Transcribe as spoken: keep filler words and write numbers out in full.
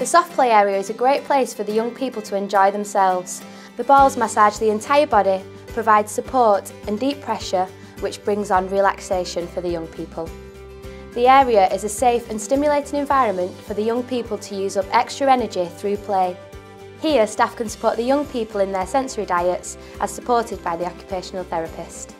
The soft play area is a great place for the young people to enjoy themselves. The balls massage the entire body, provide support and deep pressure, which brings on relaxation for the young people. The area is a safe and stimulating environment for the young people to use up extra energy through play. Here, staff can support the young people in their sensory diets, as supported by the occupational therapist.